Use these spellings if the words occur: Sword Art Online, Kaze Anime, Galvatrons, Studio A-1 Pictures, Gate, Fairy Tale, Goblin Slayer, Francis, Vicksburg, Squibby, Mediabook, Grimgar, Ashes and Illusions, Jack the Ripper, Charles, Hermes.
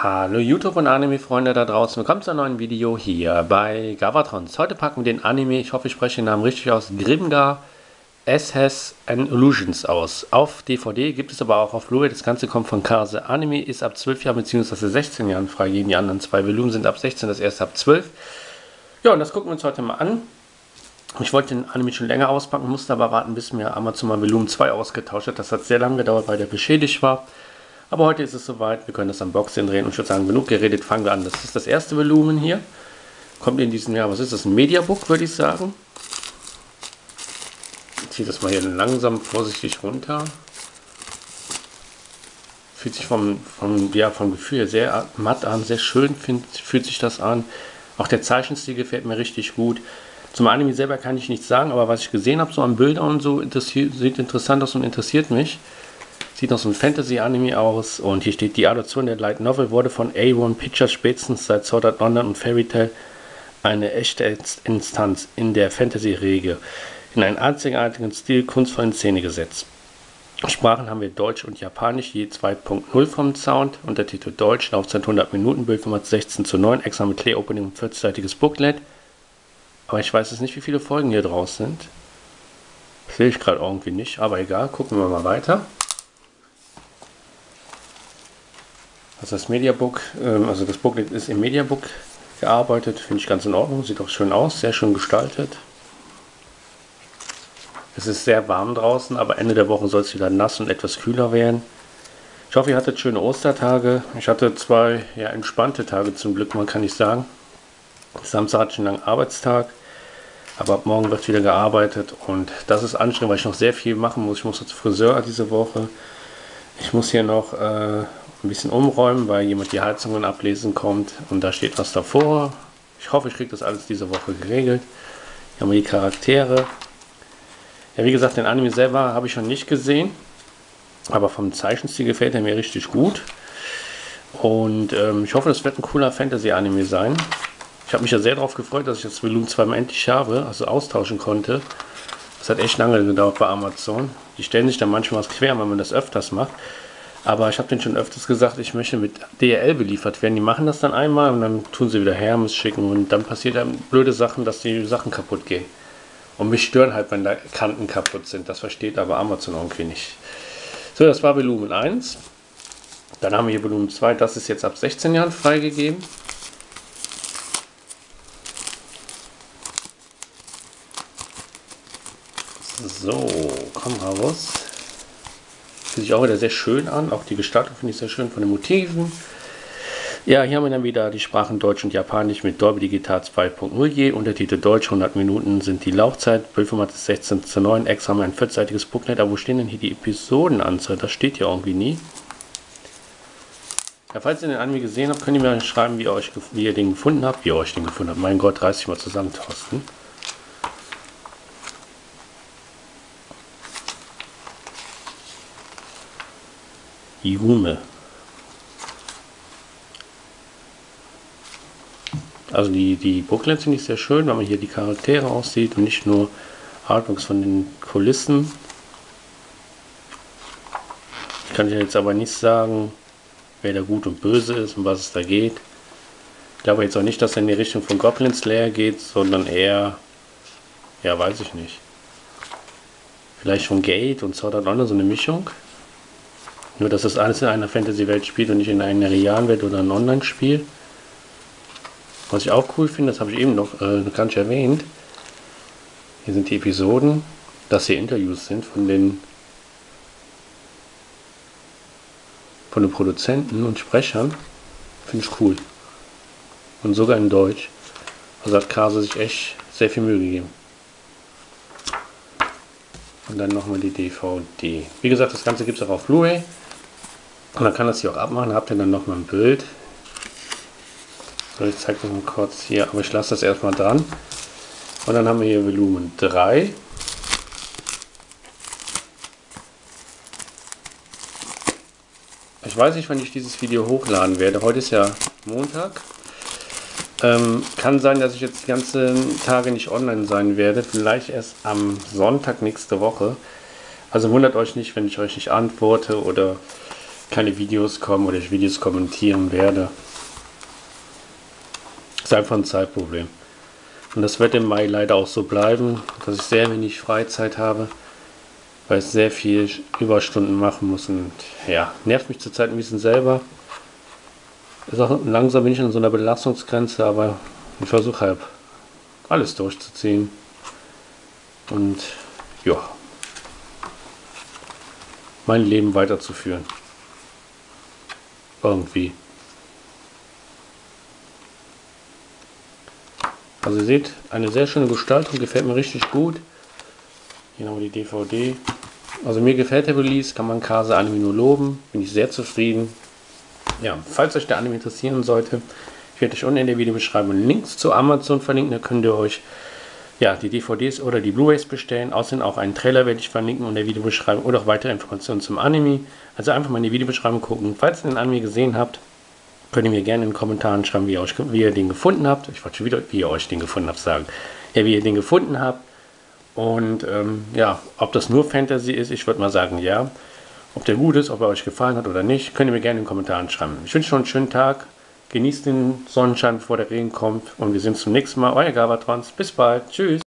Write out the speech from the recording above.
Hallo YouTube und Anime-Freunde da draußen, willkommen zu einem neuen Video hier bei Galvatrons. Heute packen wir den Anime, ich hoffe ich spreche den Namen richtig aus, Grimgar, Ashes and Illusions aus. Auf DVD gibt es aber auch auf Blu-ray, das Ganze kommt von Kaze Anime, ist ab 12 Jahren bzw. 16 Jahren freigegeben, die anderen zwei Volumen sind ab 16, das erste ab 12. Ja, und das gucken wir uns heute mal an. Ich wollte den Anime schon länger auspacken, musste aber warten, bis mir Amazon mal Volumen 2 ausgetauscht hat. Das hat sehr lange gedauert, weil der beschädigt war. Aber heute ist es soweit, wir können das am Boxen drehen und ich würde sagen, genug geredet, fangen wir an. Das ist das erste Volumen hier. Kommt in diesem Jahr, was ist das, ein Mediabook, würde ich sagen. Ich ziehe das mal hier langsam, vorsichtig runter. Fühlt sich vom Gefühl her sehr matt an, sehr schön fühlt sich das an. Auch der Zeichenstil gefällt mir richtig gut. Zum Anime selber kann ich nichts sagen, aber was ich gesehen habe, so an Bildern und so, sieht interessant aus und interessiert mich. Sieht noch so ein Fantasy-Anime aus und hier steht, die Adaption der Light Novel wurde von A-1 Pictures spätestens seit Sword Art Online und Fairy Tale eine echte Instanz in der Fantasy-Regel in einen einzigartigen Stil kunstvoll in Szene gesetzt. Sprachen haben wir Deutsch und Japanisch, je 2.0 vom Sound, Untertitel Deutsch, Laufzeit 100 Minuten, Bildformat 16:9, extra mit Clay-Opening und 40-seitiges Booklet. Aber ich weiß jetzt nicht, wie viele Folgen hier draus sind. Das sehe ich gerade irgendwie nicht, aber egal, gucken wir mal weiter. Also das Mediabook, also das Booklet ist im Mediabook gearbeitet, finde ich ganz in Ordnung, sieht auch schön aus, sehr schön gestaltet. Es ist sehr warm draußen, aber Ende der Woche soll es wieder nass und etwas kühler werden. Ich hoffe, ihr hattet schöne Ostertage. Ich hatte zwei ja, entspannte Tage zum Glück, man kann nicht sagen. Samstag hatte ich einen langen Arbeitstag, aber ab morgen wird wieder gearbeitet und das ist anstrengend, weil ich noch sehr viel machen muss. Ich muss jetzt Friseur diese Woche, ich muss hier noch ein bisschen umräumen, weil jemand die Heizungen ablesen kommt und da steht was davor. Ich hoffe, ich kriege das alles diese Woche geregelt. Hier haben wir die Charaktere. Ja, wie gesagt, den Anime selber habe ich schon nicht gesehen, aber vom Zeichenstil gefällt er mir richtig gut und ich hoffe, das wird ein cooler Fantasy-Anime sein. Ich habe mich ja sehr darauf gefreut, dass ich das Volumen 2 endlich habe, also austauschen konnte. Das hat echt lange gedauert bei Amazon. Die stellen sich dann manchmal was quer, wenn man das öfters macht. Aber ich habe denen schon öfters gesagt, ich möchte mit DRL beliefert werden. Die machen das dann einmal und dann tun sie wieder Hermes schicken. Und dann passiert dann blöde Sachen, dass die Sachen kaputt gehen. Und mich stören halt, wenn da Kanten kaputt sind. Das versteht aber Amazon irgendwie nicht. So, das war Volumen 1. Dann haben wir hier Volumen 2. Das ist jetzt ab 16 Jahren freigegeben. So, komm raus. Fühlt sich auch wieder sehr schön an. Auch die Gestaltung finde ich sehr schön von den Motiven. Ja, hier haben wir dann wieder die Sprachen Deutsch und Japanisch mit Dolby Digital 2.0 je. Untertitel Deutsch, 100 Minuten sind die Laufzeit. Bildformat ist 16:9. Extra haben wir ein 40-seitiges Booklet. Aber wo stehen denn hier die Episodenanzahl? Das steht ja irgendwie nie. Ja, falls ihr den Anime gesehen habt, könnt ihr mir schreiben, wie ihr den gefunden habt. Mein Gott, reiß dich mal zusammen, Thorsten. Yume. Also die Booklets finde ich sehr schön, weil man hier die Charaktere aussieht und nicht nur Artworks von den Kulissen. Ich kann jetzt aber nicht sagen, wer da gut und böse ist und was es da geht. Ich glaube jetzt auch nicht, dass er in die Richtung von Goblin Slayer geht, sondern eher, ja weiß ich nicht, vielleicht von Gate und Sword Art Online, so eine Mischung. Nur, dass das alles in einer Fantasy-Welt spielt und nicht in einer realen Welt oder einem Online-Spiel. Was ich auch cool finde, das habe ich eben noch gar nicht erwähnt. Hier sind die Episoden, dass hier Interviews sind von den Produzenten und Sprechern. Finde ich cool. Und sogar in Deutsch. Also hat Kaze sich echt sehr viel Mühe gegeben. Und dann nochmal die DVD. Wie gesagt, das Ganze gibt es auch auf Blu-ray. Und dann kann das hier auch abmachen, da habt ihr dann nochmal ein Bild. So, ich zeige das mal kurz hier, aber ich lasse das erstmal dran. Und dann haben wir hier Volumen 3. Ich weiß nicht, wann ich dieses Video hochladen werde. Heute ist ja Montag. Kann sein, dass ich jetzt die ganzen Tage nicht online sein werde. Vielleicht erst am Sonntag nächste Woche. Also wundert euch nicht, wenn ich euch nicht antworte oder keine Videos kommen oder ich Videos kommentieren werde. Ist einfach ein Zeitproblem. Und das wird im Mai leider auch so bleiben, dass ich sehr wenig Freizeit habe, weil ich sehr viel Überstunden machen muss und ja, nervt mich zurzeit ein bisschen selber. Ist auch, langsam bin ich an so einer Belastungsgrenze, aber ich versuche halt alles durchzuziehen. Und ja, mein Leben weiterzuführen. Irgendwie. Also ihr seht, eine sehr schöne Gestaltung, gefällt mir richtig gut. Hier haben wir die DVD. Also mir gefällt der Release, kann man Kaze Anime nur loben. Bin ich sehr zufrieden. Ja, falls euch der Anime interessieren sollte, ich werde euch unten in der Videobeschreibung Links zu Amazon verlinken. Da könnt ihr euch ja, die DVDs oder die Blu-rays bestellen. Außerdem auch einen Trailer werde ich verlinken und der Videobeschreibung oder auch weitere Informationen zum Anime. Also einfach mal in die Videobeschreibung gucken. Falls ihr den Anime gesehen habt, könnt ihr mir gerne in den Kommentaren schreiben, wie ihr den gefunden habt. Ich wollte schon wieder, wie ihr euch den gefunden habt, sagen. Ja, wie ihr den gefunden habt. Und ja, ob das nur Fantasy ist, ich würde mal sagen, ja. Ob der gut ist, ob er euch gefallen hat oder nicht, könnt ihr mir gerne in den Kommentaren schreiben. Ich wünsche euch einen schönen Tag. Genießt den Sonnenschein, bevor der Regen kommt. Und wir sehen uns zum nächsten Mal. Euer Galvatrons. Bis bald. Tschüss.